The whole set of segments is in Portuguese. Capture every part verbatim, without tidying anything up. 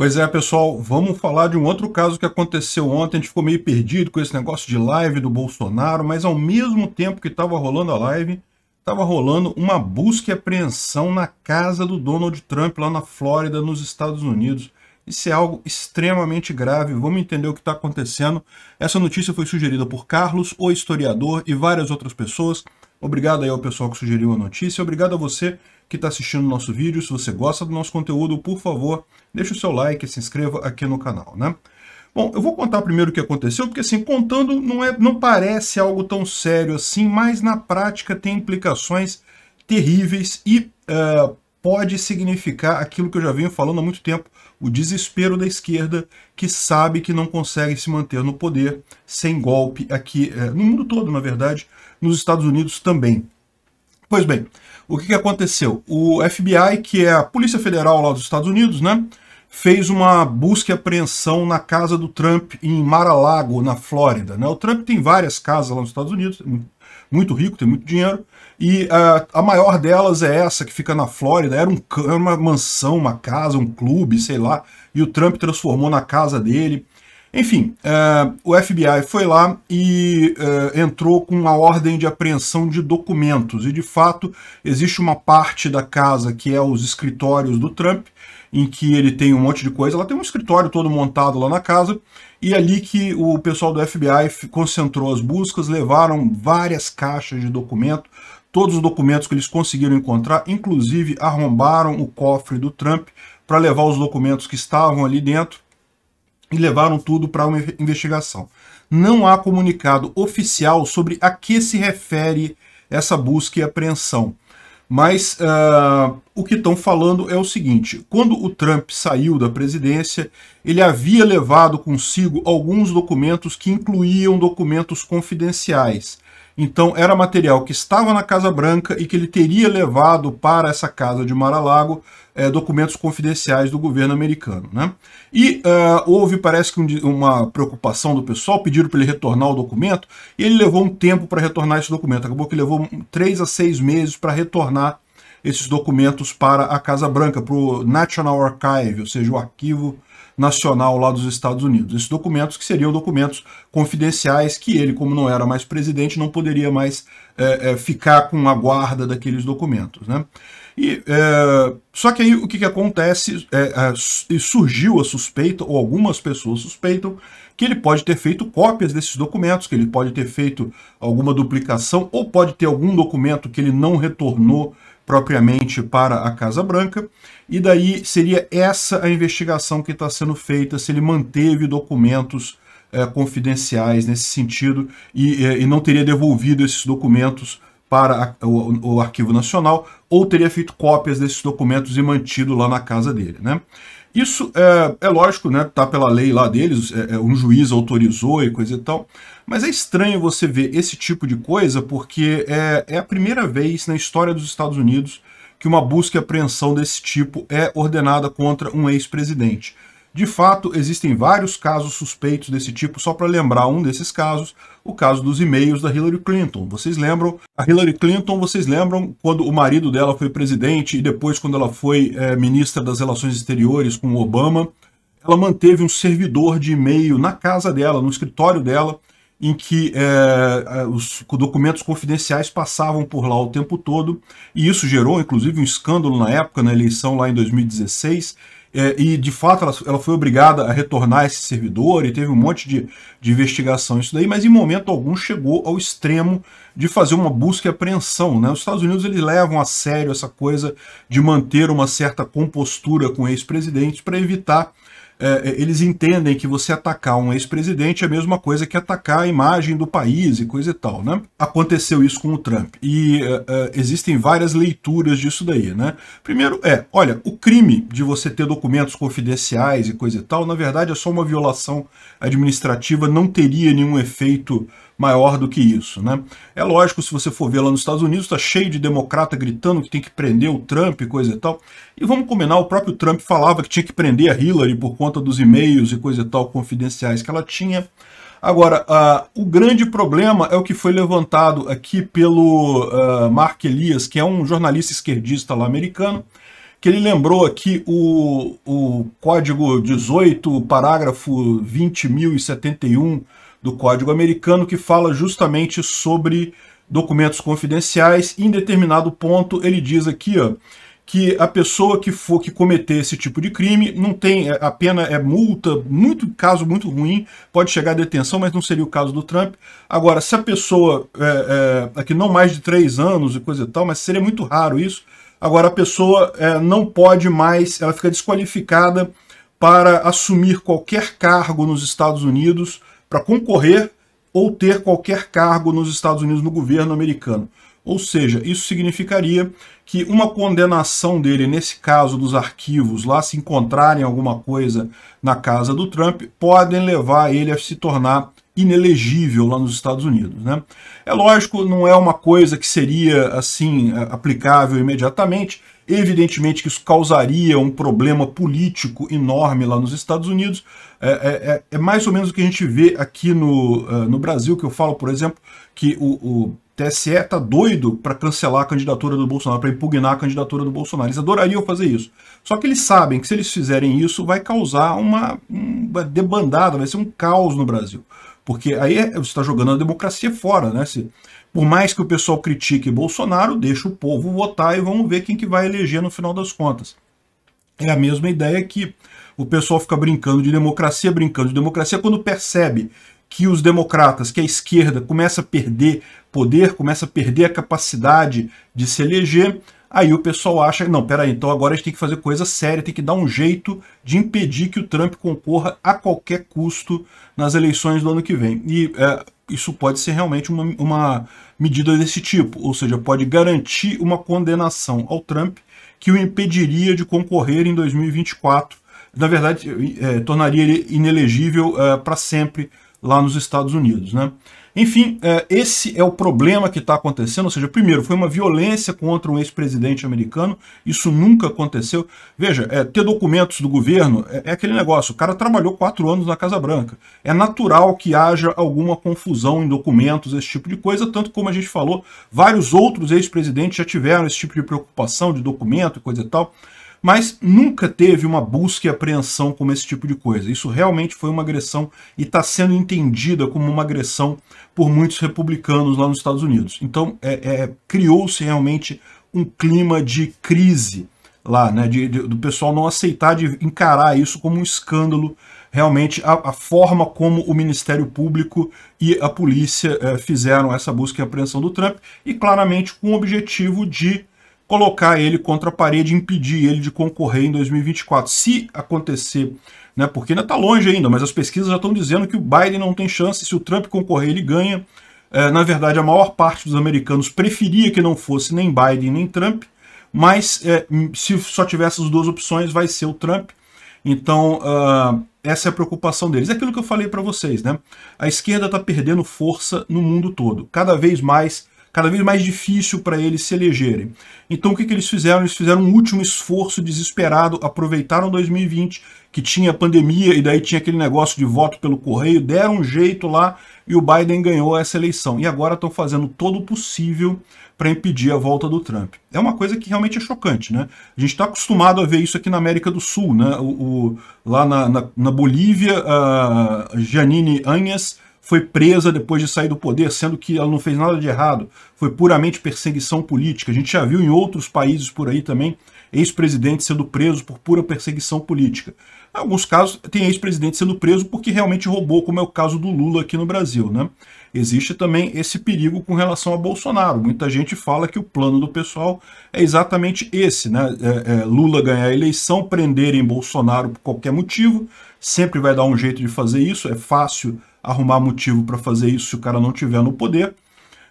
Pois é, pessoal, vamos falar de um outro caso que aconteceu ontem. A gente ficou meio perdido com esse negócio de live do Bolsonaro, mas ao mesmo tempo que estava rolando a live, estava rolando uma busca e apreensão na casa do Donald Trump, lá na Flórida, nos Estados Unidos. Isso é algo extremamente grave, vamos entender o que está acontecendo. Essa notícia foi sugerida por Carlos, o historiador, e várias outras pessoas. Obrigado aí ao pessoal que sugeriu a notícia, obrigado a você que está assistindo o nosso vídeo. Se você gosta do nosso conteúdo, por favor, deixa o seu like e se inscreva aqui no canal, né? Bom, eu vou contar primeiro o que aconteceu, porque assim, contando não, é, não parece algo tão sério assim, mas na prática tem implicações terríveis e uh, pode significar aquilo que eu já venho falando há muito tempo, o desespero da esquerda, que sabe que não consegue se manter no poder sem golpe aqui, uh, no mundo todo, na verdade, nos Estados Unidos também. Pois bem, o que aconteceu? O F B I, que é a Polícia Federal lá dos Estados Unidos, né, fez uma busca e apreensão na casa do Trump em Mar-a-Lago, na Flórida, né? O Trump tem várias casas lá nos Estados Unidos, muito rico, tem muito dinheiro, e uh, a maior delas é essa que fica na Flórida. Era, um, era uma mansão, uma casa, um clube, sei lá, e o Trump transformou na casa dele. Enfim, uh, o F B I foi lá e uh, entrou com uma ordem de apreensão de documentos, e de fato existe uma parte da casa que é os escritórios do Trump, em que ele tem um monte de coisa. Ela tem um escritório todo montado lá na casa, e ali que o pessoal do F B I concentrou as buscas, levaram várias caixas de documento, todos os documentos que eles conseguiram encontrar, inclusive arrombaram o cofre do Trump para levar os documentos que estavam ali dentro, e levaram tudo para uma investigação. Não há comunicado oficial sobre a que se refere essa busca e apreensão. Mas uh, o que estão falando é o seguinte: quando o Trump saiu da presidência, ele havia levado consigo alguns documentos que incluíam documentos confidenciais. Então era material que estava na Casa Branca e que ele teria levado para essa casa de Mar-a-Lago, é, documentos confidenciais do governo americano, né? E uh, houve, parece que um, uma preocupação do pessoal, pediram para ele retornar o documento, e ele levou um tempo para retornar esse documento. Acabou que levou três a seis meses para retornar esses documentos para a Casa Branca, para o National Archive, ou seja, o arquivo nacional lá dos Estados Unidos. Esses documentos que seriam documentos confidenciais, que ele, como não era mais presidente, não poderia mais é, é, ficar com a guarda daqueles documentos, né? E, é, só que aí o que, que acontece, é, é, surgiu a suspeita, ou algumas pessoas suspeitam, que ele pode ter feito cópias desses documentos, que ele pode ter feito alguma duplicação, ou pode ter algum documento que ele não retornou propriamente para a Casa Branca, e daí seria essa a investigação que está sendo feita, se ele manteve documentos é, confidenciais nesse sentido, e, e não teria devolvido esses documentos para a, o, o Arquivo Nacional, ou teria feito cópias desses documentos e mantido lá na casa dele, né? Isso é, é lógico, né? Tá pela lei lá deles, é, um juiz autorizou e coisa e tal, mas é estranho você ver esse tipo de coisa, porque é, é a primeira vez na história dos Estados Unidos que uma busca e apreensão desse tipo é ordenada contra um ex-presidente. De fato, existem vários casos suspeitos desse tipo. Só para lembrar um desses casos, o caso dos e-mails da Hillary Clinton. Vocês lembram? A Hillary Clinton, vocês lembram quando o marido dela foi presidente e depois quando ela foi é, ministra das Relações Exteriores com o Obama, ela manteve um servidor de e-mail na casa dela, no escritório dela, em que é, os documentos confidenciais passavam por lá o tempo todo, e isso gerou, inclusive, um escândalo na época, na eleição lá em dois mil e dezesseis, é, e, de fato, ela, ela foi obrigada a retornar esse servidor, e teve um monte de, de investigação isso daí, mas em momento algum chegou ao extremo de fazer uma busca e apreensão, né? Os Estados Unidos, eles levam a sério essa coisa de manter uma certa compostura com ex-presidentes para evitar... É, eles entendem que você atacar um ex-presidente é a mesma coisa que atacar a imagem do país e coisa e tal, né? Aconteceu isso com o Trump, e uh, uh, existem várias leituras disso daí, né? Primeiro é, olha, o crime de você ter documentos confidenciais e coisa e tal, na verdade é só uma violação administrativa, não teria nenhum efeito maior do que isso, né? É lógico, se você for ver lá nos Estados Unidos, tá cheio de democrata gritando que tem que prender o Trump e coisa e tal. E vamos combinar, o próprio Trump falava que tinha que prender a Hillary por conta dos e-mails e coisa e tal confidenciais que ela tinha. Agora, uh, o grande problema é o que foi levantado aqui pelo uh, Mark Elias, que é um jornalista esquerdista lá americano, que ele lembrou aqui o, o código dezoito, parágrafo vinte mil e setenta e um do Código Americano, que fala justamente sobre documentos confidenciais. Em determinado ponto, ele diz aqui, ó, que a pessoa que for que cometer esse tipo de crime não tem, a pena é multa, muito caso muito ruim, pode chegar à detenção, mas não seria o caso do Trump. Agora, se a pessoa, é, é, aqui não mais de três anos e coisa e tal, mas seria muito raro isso, agora a pessoa é, não pode mais, ela fica desqualificada para assumir qualquer cargo nos Estados Unidos, para concorrer ou ter qualquer cargo nos Estados Unidos no governo americano. Ou seja, isso significaria que uma condenação dele, nesse caso dos arquivos lá, se encontrarem alguma coisa na casa do Trump, podem levar ele a se tornar inelegível lá nos Estados Unidos, né? É lógico, não é uma coisa que seria assim aplicável imediatamente. Evidentemente que isso causaria um problema político enorme lá nos Estados Unidos. É, é, é mais ou menos o que a gente vê aqui no, no Brasil, que eu falo, por exemplo, que o... o T S E está doido para cancelar a candidatura do Bolsonaro, para impugnar a candidatura do Bolsonaro. Eles adorariam fazer isso. Só que eles sabem que se eles fizerem isso, vai causar uma, uma debandada, vai ser um caos no Brasil. Porque aí você está jogando a democracia fora, né? Se, por mais que o pessoal critique Bolsonaro, deixa o povo votar e vamos ver quem que vai eleger no final das contas. É a mesma ideia que o pessoal fica brincando de democracia, brincando de democracia, quando percebe que os democratas, que a esquerda começa a perder poder, começa a perder a capacidade de se eleger, aí o pessoal acha, não, peraí, então agora a gente tem que fazer coisa séria, tem que dar um jeito de impedir que o Trump concorra a qualquer custo nas eleições do ano que vem. E é, isso pode ser realmente uma, uma medida desse tipo, ou seja, pode garantir uma condenação ao Trump que o impediria de concorrer em dois mil e vinte e quatro. Na verdade, é, tornaria ele inelegível é, para sempre, lá nos Estados Unidos, né? Enfim, esse é o problema que está acontecendo, ou seja, primeiro, foi uma violência contra um ex-presidente americano, isso nunca aconteceu. Veja, é, ter documentos do governo é, é aquele negócio, o cara trabalhou quatro anos na Casa Branca, é natural que haja alguma confusão em documentos, esse tipo de coisa, tanto como a gente falou, vários outros ex-presidentes já tiveram esse tipo de preocupação de documento e coisa e tal, mas nunca teve uma busca e apreensão como esse tipo de coisa. Isso realmente foi uma agressão e está sendo entendida como uma agressão por muitos republicanos lá nos Estados Unidos. Então, é, é, criou-se realmente um clima de crise lá, né, de, de, do pessoal não aceitar, de encarar isso como um escândalo. Realmente, a, a forma como o Ministério Público e a polícia é, fizeram essa busca e apreensão do Trump, e claramente com o objetivo de colocar ele contra a parede, impedir ele de concorrer em dois mil e vinte e quatro. Se acontecer, né, porque ainda está longe ainda, mas as pesquisas já estão dizendo que o Biden não tem chance, se o Trump concorrer ele ganha. É, na verdade, a maior parte dos americanos preferia que não fosse nem Biden nem Trump, mas é, se só tivesse as duas opções, vai ser o Trump. Então, uh, essa é a preocupação deles. É aquilo que eu falei para vocês, né? A esquerda está perdendo força no mundo todo, cada vez mais cada vez mais difícil para eles se elegerem. Então o que, que eles fizeram? Eles fizeram um último esforço desesperado, aproveitaram dois mil e vinte, que tinha pandemia, e daí tinha aquele negócio de voto pelo correio, deram um jeito lá, e o Biden ganhou essa eleição. E agora estão fazendo todo o possível para impedir a volta do Trump. É uma coisa que realmente é chocante, né? A gente está acostumado a ver isso aqui na América do Sul, né? O, o, lá na, na, na Bolívia, a Janine Anhas foi presa depois de sair do poder, sendo que ela não fez nada de errado, foi puramente perseguição política. A gente já viu em outros países por aí também, ex-presidente sendo preso por pura perseguição política. Em alguns casos, tem ex-presidente sendo preso porque realmente roubou, como é o caso do Lula aqui no Brasil, né? Existe também esse perigo com relação a Bolsonaro. Muita gente fala que o plano do pessoal é exatamente esse, né? É, é, Lula ganhar a eleição, prenderem Bolsonaro por qualquer motivo, sempre vai dar um jeito de fazer isso, é fácil arrumar motivo para fazer isso se o cara não tiver no poder,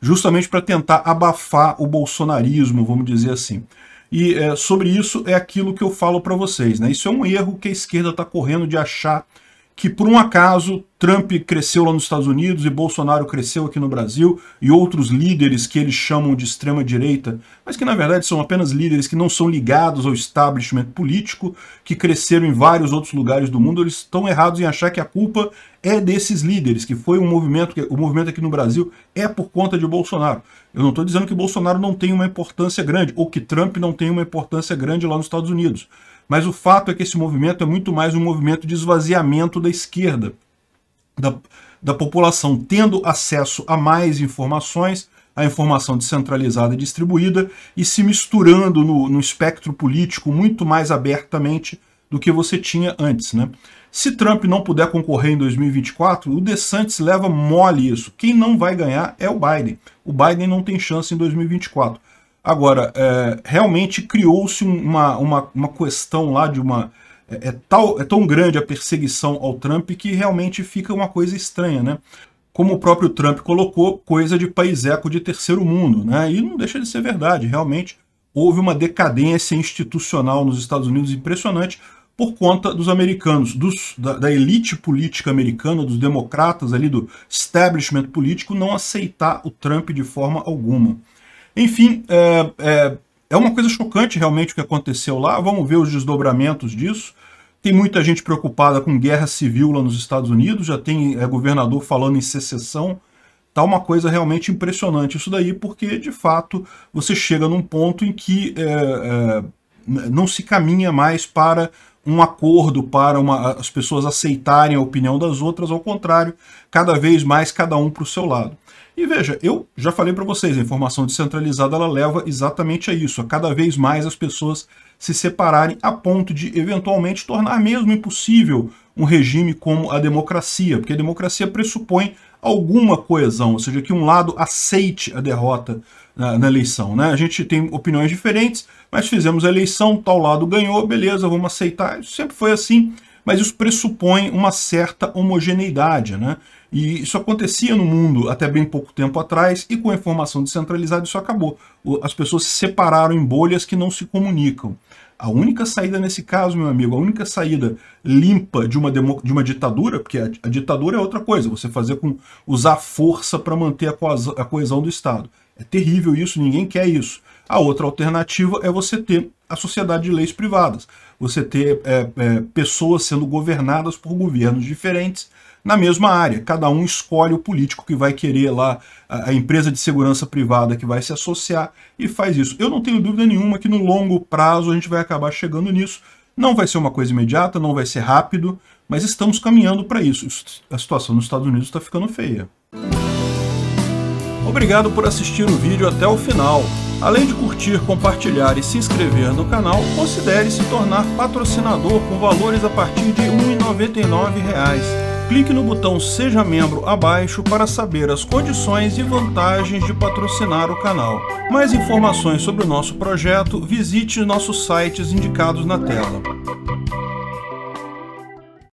justamente para tentar abafar o bolsonarismo, vamos dizer assim. E é, sobre isso é aquilo que eu falo para vocês, né? Isso é um erro que a esquerda está correndo, de achar que por um acaso Trump cresceu lá nos Estados Unidos e Bolsonaro cresceu aqui no Brasil e outros líderes que eles chamam de extrema-direita, mas que na verdade são apenas líderes que não são ligados ao establishment político, que cresceram em vários outros lugares do mundo, eles estão errados em achar que a culpa é desses líderes, que foi um movimento, o movimento aqui no Brasil é por conta de Bolsonaro. Eu não estou dizendo que Bolsonaro não tem uma importância grande ou que Trump não tem uma importância grande lá nos Estados Unidos. Mas o fato é que esse movimento é muito mais um movimento de esvaziamento da esquerda, da, da população tendo acesso a mais informações, a informação descentralizada e distribuída, e se misturando no, no espectro político muito mais abertamente do que você tinha antes, né? Se Trump não puder concorrer em dois mil e vinte e quatro, o DeSantis leva mole isso. Quem não vai ganhar é o Biden. O Biden não tem chance em dois mil e vinte e quatro. Agora, é, realmente criou-se uma, uma, uma questão lá de uma... É, é, tal, é tão grande a perseguição ao Trump que realmente fica uma coisa estranha, né? Como o próprio Trump colocou, coisa de paiseco de terceiro mundo, né? E não deixa de ser verdade, realmente houve uma decadência institucional nos Estados Unidos impressionante por conta dos americanos, dos, da, da elite política americana, dos democratas ali, do establishment político, não aceitar o Trump de forma alguma. Enfim, é, é, é uma coisa chocante realmente o que aconteceu lá, vamos ver os desdobramentos disso. Tem muita gente preocupada com guerra civil lá nos Estados Unidos, já tem é, governador falando em secessão, tá uma coisa realmente impressionante isso daí, porque de fato você chega num ponto em que é, é, não se caminha mais para um acordo, para uma, as pessoas aceitarem a opinião das outras, ao contrário, cada vez mais cada um para o seu lado. E veja, eu já falei para vocês, a informação descentralizada ela leva exatamente a isso, a cada vez mais as pessoas se separarem a ponto de eventualmente tornar mesmo impossível um regime como a democracia, porque a democracia pressupõe alguma coesão, ou seja, que um lado aceite a derrota na, na eleição, né? A gente tem opiniões diferentes, mas fizemos a eleição, tal lado ganhou, beleza, vamos aceitar, isso sempre foi assim, mas isso pressupõe uma certa homogeneidade, né? E isso acontecia no mundo até bem pouco tempo atrás, e com a informação descentralizada isso acabou. As pessoas se separaram em bolhas que não se comunicam. A única saída nesse caso, meu amigo, a única saída limpa de uma, demo, de uma ditadura, porque a, a ditadura é outra coisa, você fazer com usar força para manter a, coesa, a coesão do Estado. É terrível isso, ninguém quer isso. A outra alternativa é você ter a sociedade de leis privadas, você ter é, é, pessoas sendo governadas por governos diferentes, na mesma área, cada um escolhe o político que vai querer lá, a, a empresa de segurança privada que vai se associar e faz isso. Eu não tenho dúvida nenhuma que no longo prazo a gente vai acabar chegando nisso. Não vai ser uma coisa imediata, não vai ser rápido, mas estamos caminhando para isso. A situação nos Estados Unidos está ficando feia. Obrigado por assistir o vídeo até o final. Além de curtir, compartilhar e se inscrever no canal, considere se tornar patrocinador com valores a partir de um real e noventa e nove centavos. Clique no botão Seja Membro abaixo para saber as condições e vantagens de patrocinar o canal. Mais informações sobre o nosso projeto, visite nossos sites indicados na tela.